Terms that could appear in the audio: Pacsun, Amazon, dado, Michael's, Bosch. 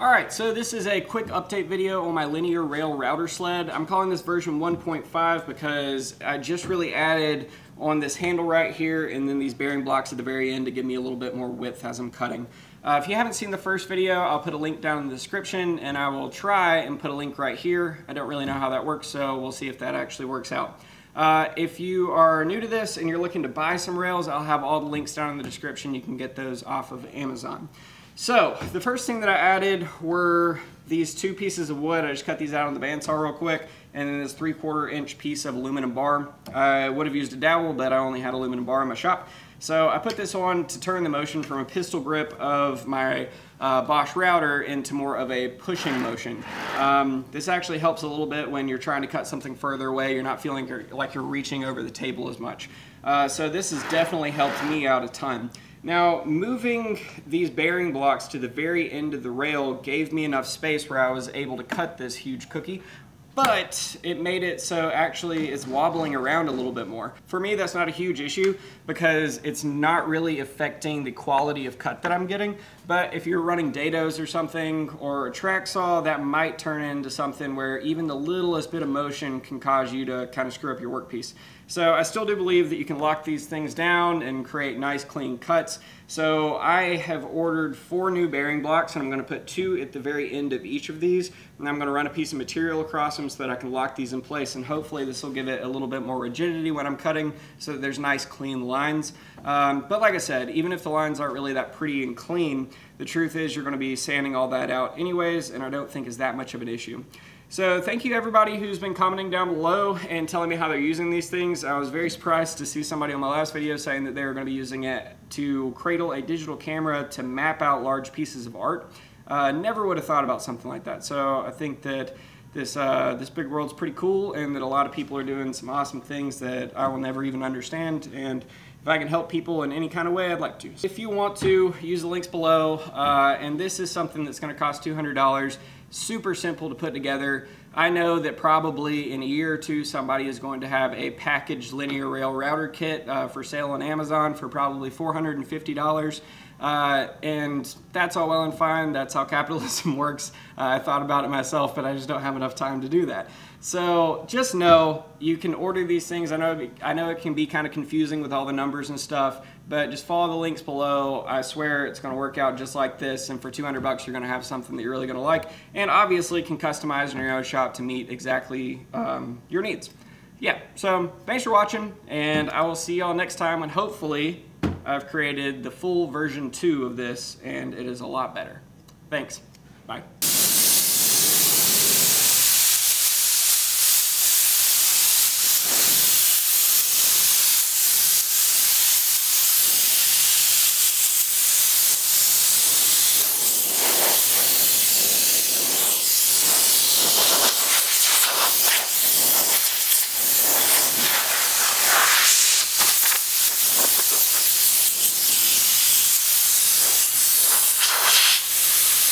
Alright, so this is a quick update video on my linear rail router sled. I'm calling this version 1.5 because I just really added on this handle right here and then these bearing blocks at the very end to give me a little bit more width as I'm cutting. If you haven't seen the first video, I'll put a link down in the description, and I will try and put a link right here. I don't really know how that works, so we'll see if that actually works out. If you are new to this and you're looking to buy some rails, I'll have all the links down in the description. You can get those off of Amazon. So, the first thing that I added were these two pieces of wood. I just cut these out on the bandsaw real quick, and then this 3/4 inch piece of aluminum bar. I would have used a dowel, but I only had aluminum bar in my shop. So I put this on to turn the motion from a pistol grip of my Bosch router into more of a pushing motion. This actually helps a little bit when you're trying to cut something further away. You're not feeling like you're reaching over the table as much. So this has definitely helped me out a ton. Now, moving these bearing blocks to the very end of the rail gave me enough space where I was able to cut this huge cookie, but it made it so actually it's wobbling around a little bit more. For me, that's not a huge issue because it's not really affecting the quality of cut that I'm getting, but if you're running dados or something or a track saw, that might turn into something where even the littlest bit of motion can cause you to kind of screw up your workpiece. So I still do believe that you can lock these things down and create nice clean cuts. So I have ordered 4 new bearing blocks, and I'm going to put 2 at the very end of each of these, and I'm going to run a piece of material across them so that I can lock these in place, and hopefully this will give it a little bit more rigidity when I'm cutting so that there's nice clean lines. But like I said, even if the lines aren't really that pretty and clean, the truth is you're going to be sanding all that out anyways, and I don't think is that much of an issue. So thank you everybody who's been commenting down below and telling me how they're using these things. I was very surprised to see somebody on my last video saying that they were going to be using it to cradle a digital camera to map out large pieces of art. Never would have thought about something like that. So I think that this big world's pretty cool, and that a lot of people are doing some awesome things that I will never even understand, and if I can help people in any kind of way, I'd like to. If you want to, use the links below, and this is something that's going to cost $200. Super simple to put together. I know that probably in a year or two somebody is going to have a packaged linear rail router kit for sale on Amazon for probably $450, and that's all well and fine. That's how capitalism works. I thought about it myself, but I just don't have enough time to do that. So just know you can order these things. I know it can be kind of confusing with all the numbers and stuff, but just follow the links below. I swear it's going to work out just like this, and for $200 you're going to have something that you're really going to like, and obviously can customize in your own shop to meet exactly your needs. Yeah, so thanks for watching, and I will see y'all next time when hopefully I've created the full version 2 of this and it is a lot better. Thanks. Bye.